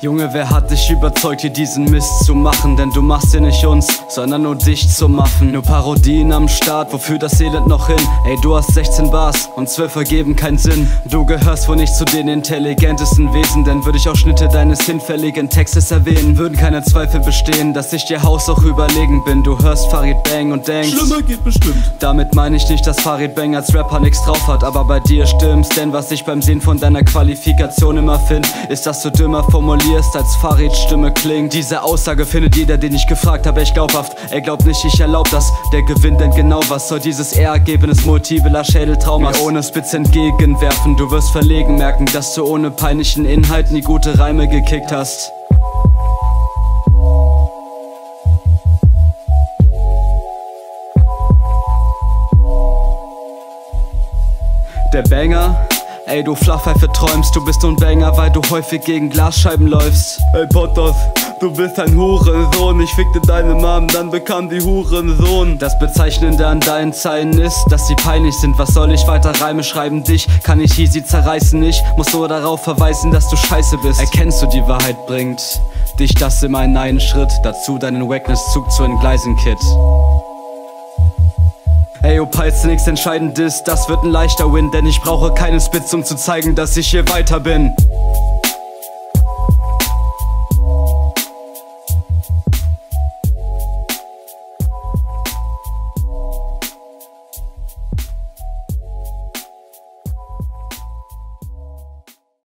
Junge, wer hat dich überzeugt, hier diesen Mist zu machen? Denn du machst hier nicht uns, sondern nur dich zum Affen. Nur Parodien am Start, wofür das Elend noch hin? Ey, du hast 16 Bars und 12 ergeben keinen Sinn. Du gehörst wohl nicht zu den intelligentesten Wesen, denn würde ich auch Schnitte deines hinfälligen Textes erwähnen, würden keine Zweifel bestehen, dass ich dir Haus auch überlegen bin. Du hörst Farid Bang und denkst, schlimmer geht bestimmt. Damit meine ich nicht, dass Farid Bang als Rapper nichts drauf hat, aber bei dir stimmt's, denn was ich beim Sehen von deiner Qualifikation immer find, ist, dass du dümmer formulierst, als Farids Stimme klingt. Diese Aussage findet jeder, den ich gefragt habe, echt glaubhaft. Er glaubt nicht, ich erlaub das, der gewinnt denn genau was soll dieses Ergebnis multipler Schädeltraumas? Ohne Spitz entgegenwerfen, du wirst verlegen merken, dass du ohne peinlichen Inhalt nie gute Reime gekickt hast. Der Banger? Ey, du Flachpfeife träumst, du bist nun Banger, weil du häufig gegen Glasscheiben läufst. Ey, Pottos, du bist ein Hurensohn, ich fickte deine Mom, dann bekam die Hurensohn. Das Bezeichnende an deinen Zeilen ist, dass sie peinlich sind. Was soll ich weiter Reime schreiben? Dich kann ich easy zerreißen, ich muss nur darauf verweisen, dass du scheiße bist. Erkennst du, die Wahrheit bringt dich das immer in einen Schritt, dazu deinen Wackness-Zug zu entgleisen, Kid. Ey, ob heißt nix entscheidend ist, das wird ein leichter Win, denn ich brauche keinen Spitz, um zu zeigen, dass ich hier weiter bin.